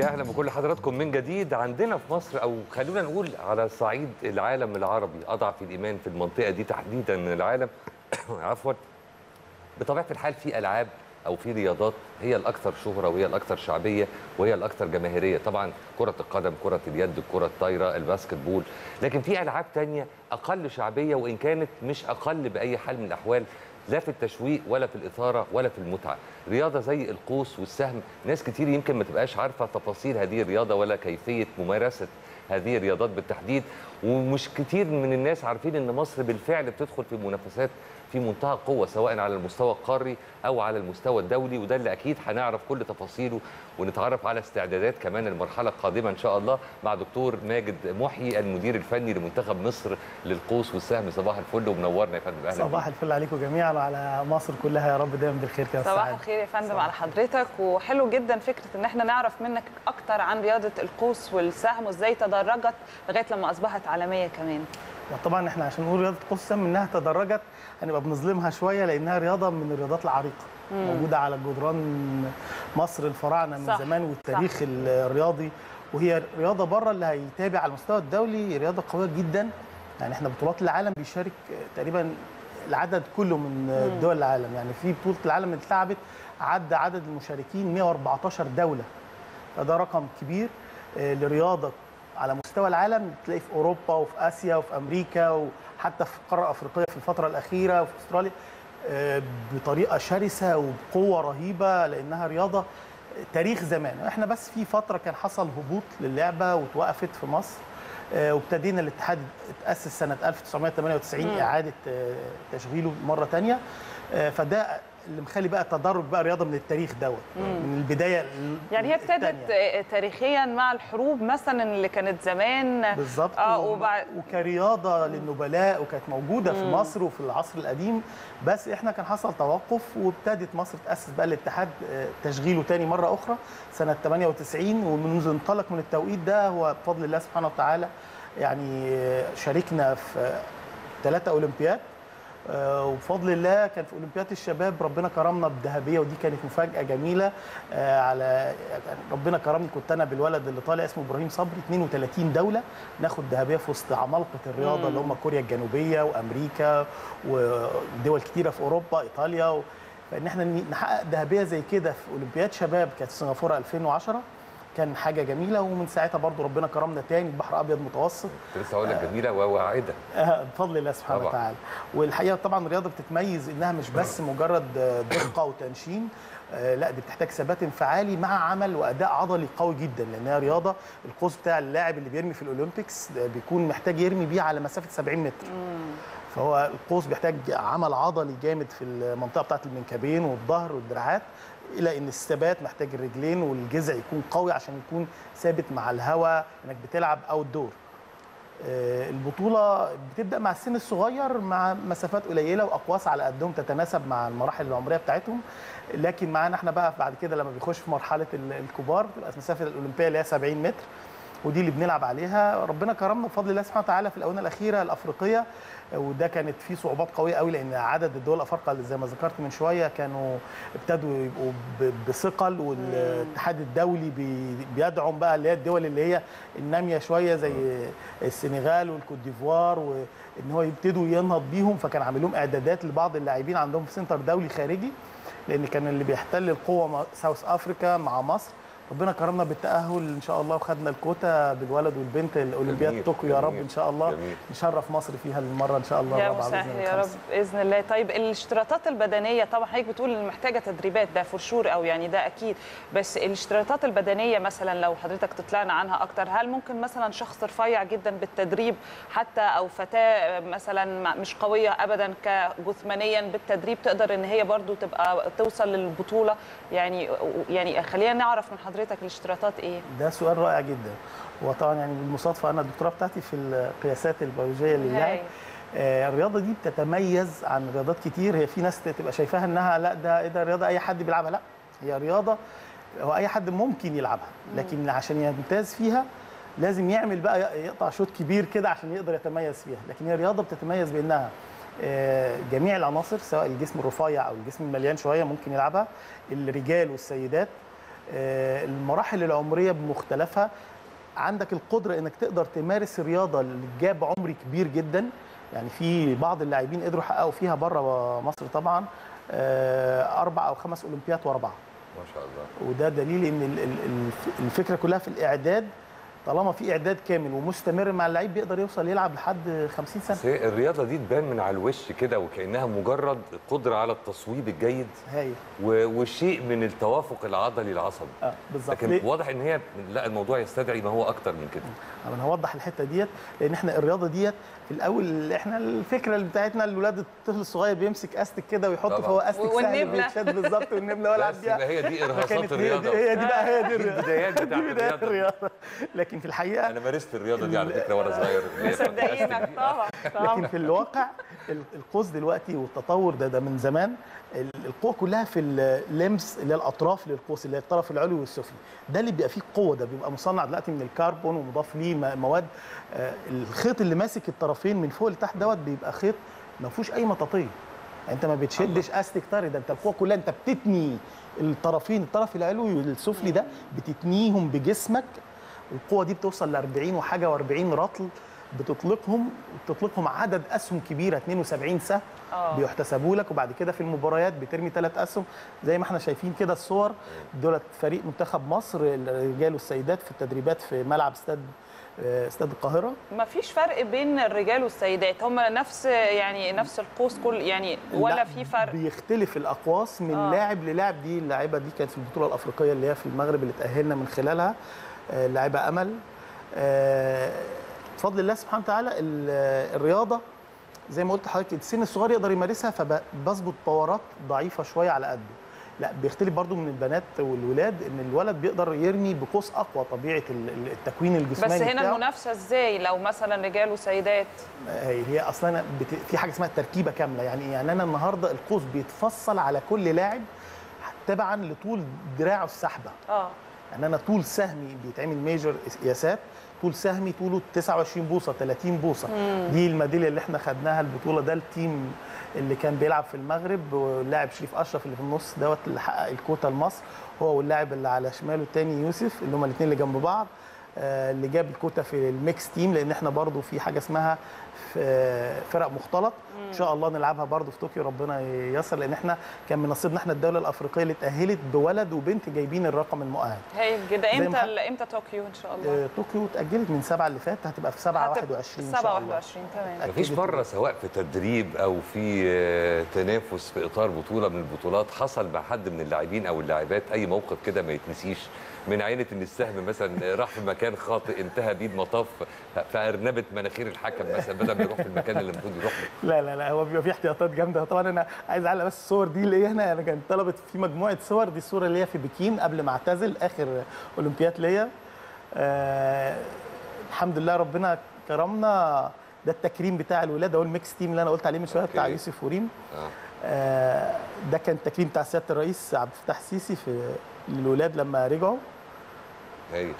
يا أهلا بكل حضراتكم من جديد. عندنا في مصر أو خلونا نقول على صعيد العالم العربي أضعف الإيمان في المنطقة دي تحديدا العالم عفوا بطبيعة الحال في ألعاب أو في رياضات هي الأكثر شهرة وهي الأكثر شعبية وهي الأكثر جماهيرية، طبعا كرة القدم، كرة اليد، الكرة الطايرة، الباسكت بول، لكن في ألعاب تانية أقل شعبية وإن كانت مش أقل بأي حال من الأحوال لا في التشويق ولا في الإثارة ولا في المتعة. رياضة زي القوس والسهم ناس كتير يمكن ما تبقاش عارفة تفاصيل هذه الرياضة ولا كيفية ممارسة هذه الرياضات بالتحديد، ومش كتير من الناس عارفين أن مصر بالفعل بتدخل في منافسات في منتهى القوة سواء على المستوى القاري أو على المستوى الدولي، وده اللي أكيد هنعرف كل تفاصيله ونتعرف على استعدادات كمان المرحلة القادمة إن شاء الله مع دكتور ماجد محيي المدير الفني لمنتخب مصر للقوس والسهم. صباح الفل ومنورنا يا فندم. أهلا. صباح الفل عليكم جميعا وعلى مصر كلها يا رب دايما بالخير كده. صباح الخير يا فندم. على حضرتك. وحلو جدا فكرة إن احنا نعرف منك أكتر عن رياضة القوس والسهم وإزاي تدرجت لغاية لما أصبحت عالمية كمان. طبعا احنا عشان نقول رياضه القوس والسهم انها تدرجت هنبقى بنظلمها شويه لانها رياضه من الرياضات العريقه موجوده على جدران مصر الفراعنه من زمان والتاريخ الرياضي، وهي رياضه بره اللي هيتابع على المستوى الدولي رياضه قويه جدا. يعني احنا بطولات العالم بيشارك تقريبا العدد كله من دول العالم، يعني في بطوله العالم اللي اتلعبت عدى عدد المشاركين 114 دوله، فده رقم كبير لرياضه على مستوى العالم. تلاقي في أوروبا وفي آسيا وفي أمريكا وحتى في القارة الأفريقية في الفترة الأخيرة وفي أستراليا بطريقة شرسة وبقوة رهيبة لأنها رياضة تاريخ زمان. إحنا بس في فترة كان حصل هبوط للعبة وتوقفت في مصر، وابتدينا الاتحاد اتأسس سنة 1998 إعادة تشغيله مرة تانية، فده اللي مخلي بقى تدرج بقى رياضه من التاريخ دوت من البدايه. يعني هي ابتدت تاريخيا مع الحروب مثلا اللي كانت زمان بالظبط وكرياضه للنبلاء وكانت موجوده في مصر وفي العصر القديم، بس احنا كان حصل توقف وابتدت مصر تاسس بقى الاتحاد تشغيله تاني مره اخرى سنه 98، ومنذ انطلق من التوقيت ده هو بفضل الله سبحانه وتعالى يعني شاركنا في 3 أولمبياد، وبفضل الله كان في أولمبياد الشباب ربنا كرمنا بذهبية، ودي كانت مفاجأة جميلة. على ربنا كرمني كنت أنا بالولد اللي طالع اسمه إبراهيم صبري 32 دولة ناخد ذهبية في وسط عمالقة الرياضة اللي هم كوريا الجنوبيه وأمريكا ودول كتيرة في أوروبا إيطاليا فإن احنا نحقق ذهبية زي كده في أولمبياد شباب كانت في سنغافوره 2010 كان حاجه جميله، ومن ساعتها برضو ربنا كرمنا تاني البحر ابيض متوسط. لسه هقول لك جميله وواعده بفضل الله سبحانه وتعالى. والحقيقه طبعا الرياضه بتتميز انها مش بس مجرد دقه وتنشين، لا دي بتحتاج ثبات انفعالي مع عمل واداء عضلي قوي جدا، لانها رياضه القوس بتاع اللاعب اللي بيرمي في الاولمبيكس بيكون محتاج يرمي بيه على مسافه 70 متر. فهو القوس بيحتاج عمل عضلي جامد في المنطقه بتاعت المنكبين والظهر والدراعات، الى ان الثبات محتاج الرجلين والجذع يكون قوي عشان يكون ثابت مع الهواء انك بتلعب اوت دور. البطوله بتبدا مع السن الصغير مع مسافات قليله واقواس على قدهم تتناسب مع المراحل العمريه بتاعتهم، لكن معانا احنا بقى بعد كده لما بيخش في مرحله الكبار بتبقى المسافه الاولمبيه اللي هي 70 متر ودي اللي بنلعب عليها. ربنا كرمنا بفضل الله سبحانه وتعالى في الاونه الاخيره الافريقيه، وده كانت فيه صعوبات قويه قوي لان عدد الدول الافارقه اللي زي ما ذكرت من شويه كانوا ابتدوا يبقوا بثقل، والاتحاد الدولي بيدعم بقى اللي هي الدول اللي هي الناميه شويه زي السنغال والكوت ديفوار وان هو يبتدوا ينهض بيهم، فكان عامل لهم اعدادات لبعض اللاعبين عندهم في سنتر دولي خارجي لان كان اللي بيحتل القوه ساوث افريكا مع مصر. ربنا كرمنا بالتأهل إن شاء الله وخدنا الكوتا بالولد والبنت الأولمبياد طوكيو يا رب إن شاء الله نشرف مصر فيها المرة إن شاء الله يا مسهل يا رب بإذن الله. طيب الاشتراطات البدنية طبعا حضرتك بتقول إن محتاجة تدريبات ده فورشور أو يعني ده أكيد، بس الاشتراطات البدنية مثلا لو حضرتك تطلعنا عنها أكتر، هل ممكن مثلا شخص رفيع جدا بالتدريب حتى أو فتاة مثلا مش قوية أبدا كجثمانيا بالتدريب تقدر إن هي برضو تبقى توصل للبطولة؟ يعني خلينا نعرف من حضرتك الاشتراطات ايه؟ ده سؤال رائع جدا. وطبعا يعني بالمصادفه انا الدكتوراه بتاعتي في القياسات البيولوجيه للاعب. الرياضه دي بتتميز عن رياضات كتير، هي في ناس تبقى شايفاها انها لا ده ايه ده رياضه اي حد بيلعبها، لا هي رياضه هو اي حد ممكن يلعبها، لكن عشان يمتاز فيها لازم يعمل بقى يقطع شوط كبير كده عشان يقدر يتميز فيها، لكن هي رياضه بتتميز بانها جميع العناصر سواء الجسم الرفيع او الجسم المليان شويه ممكن يلعبها، الرجال والسيدات، المراحل العمريه بمختلفها عندك القدره انك تقدر تمارس رياضه اللي جاب عمر كبير جدا. يعني في بعض اللاعبين قدروا يحققوا فيها بره مصر طبعا 4 أو 5 اولمبيات ورا بعض ما شاء الله، وده دليل ان الفكره كلها في الاعداد. طالما في اعداد كامل ومستمر مع اللعيب بيقدر يوصل يلعب لحد 50 سنه. الرياضه دي تبان من على الوش كده وكانها مجرد قدره على التصويب الجيد هاي وشيء من التوافق العضلي العصبي. بالظبط. لكن واضح ان هي لا، الموضوع يستدعي ما هو اكتر من كده. انا هوضح الحته ديت، لان احنا الرياضه ديت في الاول احنا الفكره اللي بتاعتنا الولاد الطفل الصغير بيمسك استك كده ويحط فوق استك سهل ويتشد بالظبط والنبله والعب بيها. هي دي ارهاصات الرياضه. هي دي بدايات الرياضه. لكن في الحقيقه انا مارست الرياضه دي على فكره وانا صغير صدقينك طبعا. لكن في الواقع القوس دلوقتي والتطور ده من زمان، القوه كلها في اللمس اللي هي الاطراف للقوس اللي هي الطرف العلوي والسفلي، ده اللي بيبقى فيه قوه. ده بيبقى مصنع دلوقتي من الكربون ومضاف ليه مواد. الخيط اللي ماسك الطرفين من فوق لتحت دوت بيبقى خيط ما فيهوش اي مطاطيه، انت ما بتشدش استك طري، ده انت القوه كلها انت بتتني الطرفين، الطرف العلوي والسفلي ده بتتنيهم بجسمك. القوة دي بتوصل ل 40 وحاجة و40 رطل بتطلقهم عدد أسهم كبيرة 72 سهم بيحتسبوا لك. وبعد كده في المباريات بترمي 3 أسهم زي ما احنا شايفين كده الصور. دولت فريق منتخب مصر الرجال والسيدات في التدريبات في ملعب استاد القاهرة. ما فيش فرق بين الرجال والسيدات، هم نفس يعني نفس القوس كل يعني ولا في فرق؟ بيختلف الأقواس من لاعب للاعب. دي اللاعبة دي كانت في البطولة الأفريقية اللي هي في المغرب اللي تأهلنا من خلالها، اللاعبة أمل. بفضل الله سبحانه وتعالى الرياضة زي ما قلت لحضرتك السن الصغير يقدر يمارسها، فبظبط باورات ضعيفة شوية على قده. لا بيختلف برضو من البنات والولاد، ان الولد بيقدر يرمي بقوس اقوى طبيعه التكوين الجسماني. بس هنا المنافسه ازاي لو مثلا رجال وسيدات؟ هي اصلا في حاجه اسمها تركيبه كامله. يعني انا النهارده القوس بيتفصل على كل لاعب تبعا لطول دراعه السحبه. يعني انا طول سهمي بيتعمل ميجر قياسات، طول سهمي طوله 29 بوصه 30 بوصه. دي الميداليه اللي احنا خدناها البطوله، ده التيم اللي كان بيلعب في المغرب واللاعب شريف اشرف اللي في النص دوت اللي حقق الكوتا لمصر، هو واللاعب اللي على شماله الثاني يوسف، اللي هم الاثنين اللي جنب بعض اللي جاب الكوتا في الميكس تيم. لان احنا برضو في حاجه اسمها فرق مختلط ان شاء الله نلعبها برضو في طوكيو ربنا ييسر، لان احنا كان من نصيبنا احنا الدوله الافريقيه اللي اتاهلت بولد وبنت جايبين الرقم المؤهل. هايل جدا. امتى طوكيو ان شاء الله؟ طوكيو اتاجلت من 7 اللي فات، هتبقى في 7/21 ان شاء الله. 7/21 تمام. مفيش مره سواء في تدريب او في تنافس في اطار بطوله من البطولات حصل مع حد من اللاعبين او اللاعبات اي موقف كده ما يتنسيش، من عينه ان السهم مثلا راح في مكان خاطئ انتهى بيه المطاف فارنبت مناخير الحكم مثلا بدل ما يروح في المكان اللي المفروض يروح له؟ لا هو بيبقى في احتياطات جامده طبعا. انا عايز اعلق بس الصور دي اللي هنا، انا كانت طلبت في مجموعه صور، دي الصوره اللي هي في بكين قبل ما اعتزل اخر اولمبياد ليا. الحمد لله ربنا كرمنا، ده التكريم بتاع الولاده هو الميكس تيم اللي انا قلت عليه من شويه بتاع يوسف وريم. ده كان التكريم بتاع سياده الرئيس عبد الفتاح السيسي في للولاد لما رجعوا. هايل.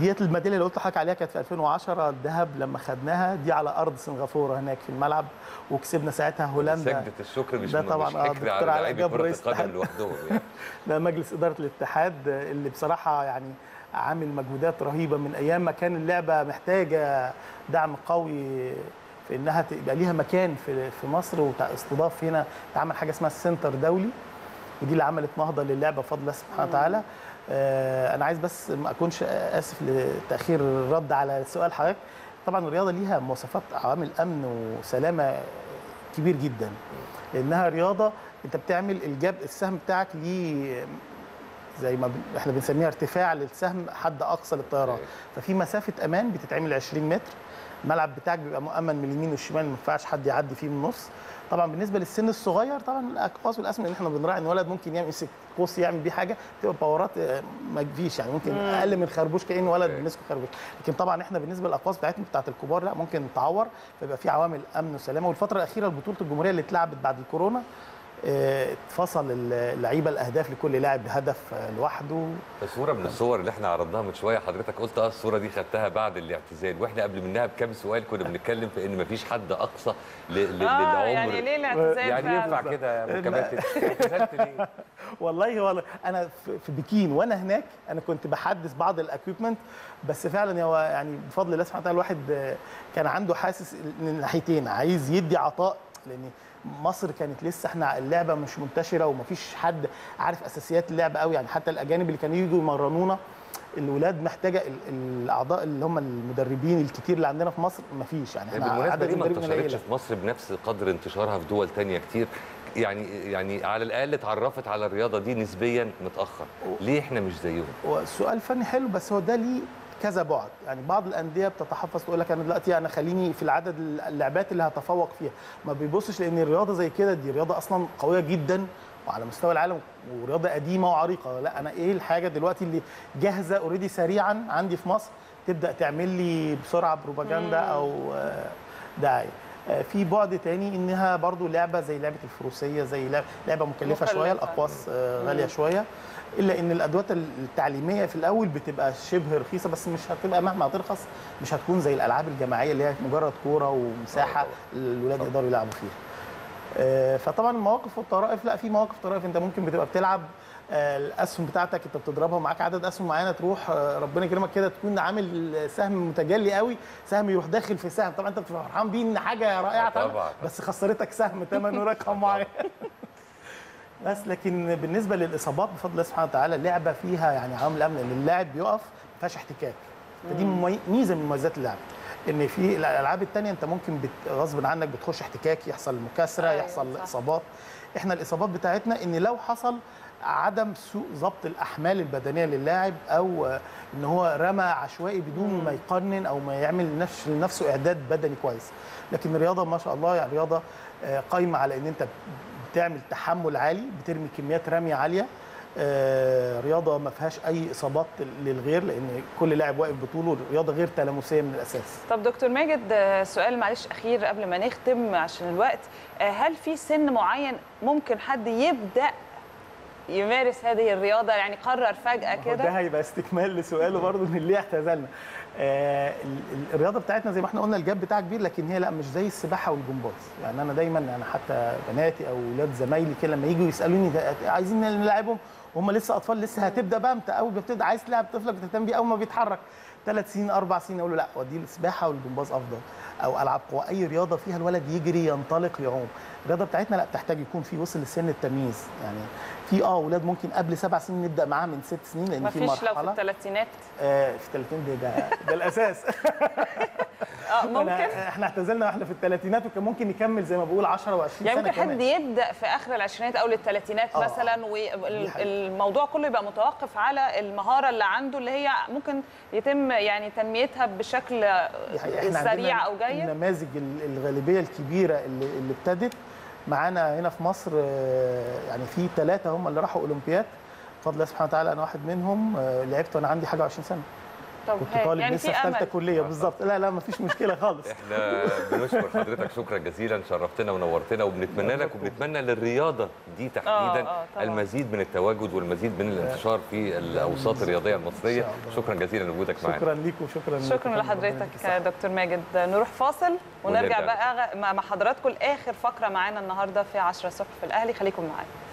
ديت الميداليه اللي قلت لحضرتك عليها كانت في 2010 الذهب لما خدناها، دي على ارض سنغافوره هناك في الملعب، وكسبنا ساعتها هولندا. سجدة الشكر مش طبعا الدكتور على جبر القدم لوحدهم يعني. ده مجلس اداره الاتحاد اللي بصراحه يعني عامل مجهودات رهيبه من ايام ما كان اللعبه محتاجه دعم قوي في انها تبقى ليها مكان في مصر، واستضاف هنا اتعمل حاجه اسمها السنتر دولي، ودي اللي عملت نهضه للعبه بفضل الله سبحانه وتعالى. انا عايز بس ما اكونش اسف لتاخير الرد على سؤال حضرتك. طبعا الرياضه ليها مواصفات عوامل امن وسلامه كبير جدا، لانها رياضه انت بتعمل السهم بتاعك ليه زي ما احنا بنسميها ارتفاع للسهم حد اقصى للطيران، ففي مسافه امان بتتعمل 20 متر، الملعب بتاعك بيبقى مؤمن من اليمين والشمال ما ينفعش حد يعدي فيه من النص. طبعا بالنسبه للسن الصغير طبعا الاقواس والاسم اللي احنا بنراعي ان ولد ممكن يمسك قوس يعمل بيه حاجه تبقى باورات ما تجيش، يعني ممكن اقل من خربوش كأن ولد بيمسك خربوش. لكن طبعا احنا بالنسبه للاقواس بتاعتنا بتاعت الكبار لا ممكن نتعور، فيبقى في عوامل امن وسلامه. والفتره الاخيره البطوله الجمهوريه اللي اتلعبت بعد الكورونا فصل اللعيبه الاهداف لكل لاعب بهدف لوحده. صوره من الصور اللي احنا عرضناها من شويه حضرتك قلت الصوره دي خدتها بعد الاعتزال، واحنا قبل منها بكام سؤال كنا بنتكلم في ان مفيش حد اقصى للعمر. يعني ليه الاعتزال؟ يعني ينفع كده يا كابتن؟ اعتزلت ليه؟ والله انا في بكين وانا هناك انا كنت بحدث بعض الاكويبمنت، بس فعلا هو يعني بفضل الله سبحانه وتعالى الواحد كان عنده حاسس من ناحيتين، عايز يدي عطاء لان مصر كانت لسه احنا اللعبه مش منتشره ومفيش حد عارف اساسيات اللعبه قوي، يعني حتى الاجانب اللي كانوا يجوا يمرنونا الولاد محتاجه الاعضاء اللي هم المدربين الكتير اللي عندنا في مصر مفيش. يعني احنا بالمناسبه دي ما انتشرتش في مصر بنفس قدر انتشارها في دول ثانيه كتير، يعني على الاقل اتعرفت على الرياضه دي نسبيا متاخر، ليه احنا مش زيهم؟ سؤال فني حلو، بس هو ده ليه كذا بعد. يعني بعض الانديه بتتحفظ تقول لك انا دلوقتي انا خليني في العدد اللعبات اللي هتفوق فيها، ما بيبصش لان الرياضه زي كده دي رياضه اصلا قويه جدا وعلى مستوى العالم ورياضه قديمه وعريقه، لا انا ايه الحاجه دلوقتي اللي جاهزه اوريدي سريعا عندي في مصر تبدا تعمل لي بسرعه بروباجندا او دعايه. في بعد تاني انها برضو لعبه زي لعبه الفروسيه، زي لعبه مكلفه شويه، الاقواس غاليه شويه، الا ان الادوات التعليميه في الاول بتبقى شبه رخيصه، بس مش هتبقى مهما ترخص مش هتكون زي الالعاب الجماعيه اللي هي مجرد كوره ومساحه الولاد يقدروا يلعبوا فيها. فطبعا المواقف والطرائف، لا في مواقف طرائف انت ممكن بتبقى بتلعب الاسهم بتاعتك انت بتضربها معاك عدد اسهم معينه، تروح ربنا يكرمك كده تكون عامل سهم متجلي قوي، سهم يروح داخل في سهم، طبعا انت بتبقى فرحان بيه ان حاجه رائعه طبعا، بس خسرتك سهم ثمنه رقم معين. بس لكن بالنسبه للاصابات بفضل الله سبحانه وتعالى اللعبه فيها يعني عامل امن ان اللاعب بيقف ما فيهاش احتكاك، فدي ميزه من مميزات اللعب. ان في الالعاب الثانيه انت ممكن غصب عنك بتخش احتكاك، يحصل مكاسره، يحصل اصابات. احنا الاصابات بتاعتنا ان لو حصل عدم سوء ضبط الاحمال البدنيه للاعب، او ان هو رمى عشوائي بدون ما يقنن او ما يعمل لنفسه اعداد بدني كويس. لكن الرياضه ما شاء الله يعني رياضه قايمه على ان انت بتعمل تحمل عالي، بترمي كميات رميه عاليه، رياضه ما فيهاش اي اصابات للغير لان كل لاعب واقف بطوله، رياضه غير تلامسيه من الاساس. طب دكتور ماجد سؤال معلش اخير قبل ما نختم عشان الوقت، هل في سن معين ممكن حد يبدا يمارس هذه الرياضه؟ يعني قرر فجاه كده؟ ده هيبقى استكمال لسؤاله برضه من ليه اعتزلنا. الرياضه بتاعتنا زي ما احنا قلنا الجاب بتاعها كبير، لكن هي لا مش زي السباحه والجمباز. يعني انا دايما انا حتى بناتي او اولاد زمايلي كده لما يجوا يسالوني عايزين نلعبهم وهم لسه اطفال، لسه هتبدا بقى انت اول ما بتبدا عايز تلعب طفلك بتهتم بيه اول ما بيتحرك 3 سنين 4 سنين، اقول له لا ودي السباحه والجمباز افضل، او العاب قوى، اي رياضه فيها الولد يجري ينطلق يعوم. الرياضه بتاعتنا لا بتحتاج يكون في وصل لسن التمييز، يعني في اولاد ممكن قبل 7 سنين نبدا معاه من 6 سنين لان في مرحله لو في الثلاثينات في الثلاثين ده الاساس. ممكن احنا اعتزلنا واحنا في الثلاثينات، وكان ممكن نكمل زي ما بقول 10 و20 سنه يعني ممكن كمان. حد يبدا في اخر العشرينات او للثلاثينات مثلا، والموضوع كله يبقى متوقف على المهاره اللي عنده اللي هي ممكن يتم يعني تنميتها بشكل سريع او جيد. النماذج الغالبيه الكبيره اللي ابتدت معانا هنا في مصر، يعني في 3 هم اللي راحوا اولمبياد بفضل الله سبحانه وتعالى، انا واحد منهم لعبت وانا عندي حاجه 20 سنه. طب كنت طالب يعني لسه في ثالثه كليه بالظبط. لا ما فيش مشكله خالص. احنا بنشكر حضرتك شكرا جزيلا، شرفتنا ونورتنا، وبنتمنى لك وبنتمنى للرياضه دي تحديدا المزيد من التواجد والمزيد من الانتشار في الاوساط الرياضيه المصريه. شكرا جزيلا لوجودك معانا. شكرا ليك وشكرا لحضرتك يا دكتور ماجد. نروح فاصل ونرجع بقى مع حضراتكم لاخر فقره معانا النهارده في 10 الصبح في الاهلي، خليكم معانا.